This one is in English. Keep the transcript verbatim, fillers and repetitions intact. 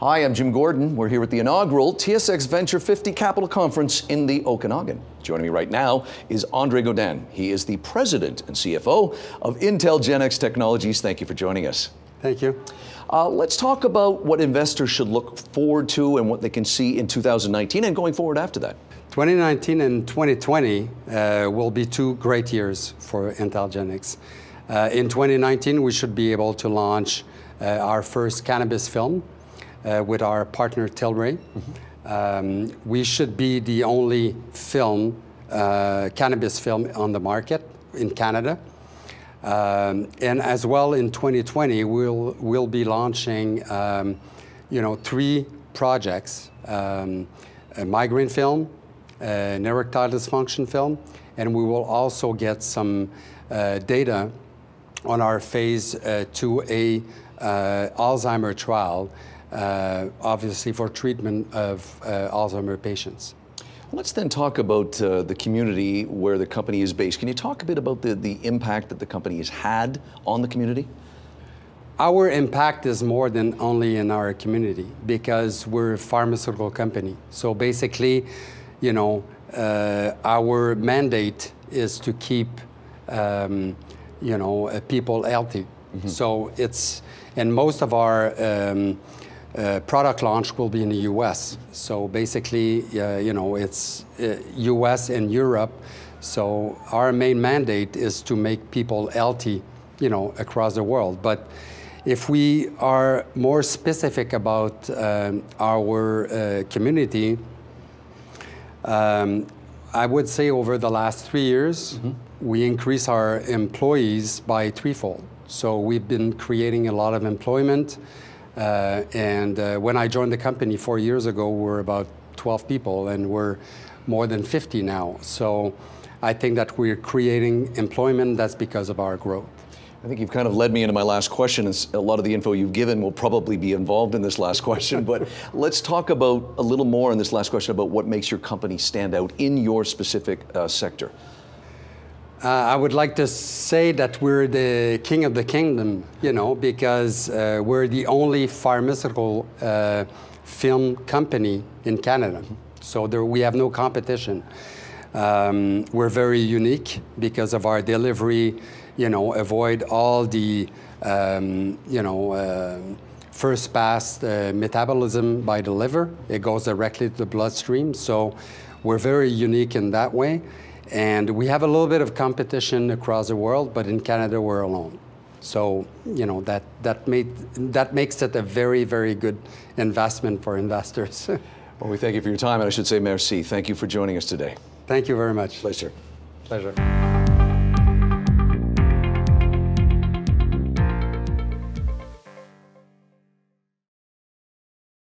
Hi, I'm Jim Gordon. We're here at the inaugural T S X Venture fifty Capital Conference in the Okanagan. Joining me right now is André Godin. He is the president and C F O of IntelGenx Technologies. Thank you for joining us. Thank you. Uh, let's talk about what investors should look forward to and what they can see in two thousand nineteen and going forward after that. twenty nineteen and twenty twenty uh, will be two great years for IntelGenx. Uh, in twenty nineteen, we should be able to launch uh, our first cannabis film uh, with our partner Tilray. Mm-hmm. um, we should be the only film, uh, cannabis film on the market in Canada. Um, and as well in twenty twenty, we'll, we'll be launching um, you know, three projects, um, a migraine film, an erectile dysfunction film, and we will also get some uh, data on our phase uh, two A uh, Alzheimer trial, uh, obviously for treatment of uh, Alzheimer patients. Let's then talk about uh, the community where the company is based. Can you talk a bit about the, the impact that the company has had on the community? Our impact is more than only in our community because we're a pharmaceutical company. So basically, you know, uh, our mandate is to keep, um, you know, uh, people healthy. Mm-hmm. So it's, and most of our um, Uh, product launch will be in the U S. So basically, uh, you know, it's uh, U S and Europe. So our main mandate is to make people healthy, you know, across the world. But if we are more specific about um, our uh, community, um, I would say over the last three years, mm-hmm. we increased our employees by threefold. So we've been creating a lot of employment. Uh, and uh, when I joined the company four years ago, we were about twelve people, and we're more than fifty now. So I think that we're creating employment. That's because of our growth. I think you've kind of led me into my last question. A lot of the info you've given will probably be involved in this last question, but let's talk about a little more in this last question about what makes your company stand out in your specific uh, sector. Uh, I would like to say that we're the king of the kingdom, you know, because uh, we're the only pharmaceutical uh, film company in Canada. So there, we have no competition. Um, we're very unique because of our delivery, you know, avoid all the, um, you know, uh, first pass uh, metabolism by the liver. It goes directly to the bloodstream. So we're very unique in that way. And we have a little bit of competition across the world, but in Canada, we're alone. So, you know, that, that, made, that makes it a very, very good investment for investors. Well, we thank you for your time, and I should say merci. Thank you for joining us today. Thank you very much. Pleasure. Pleasure.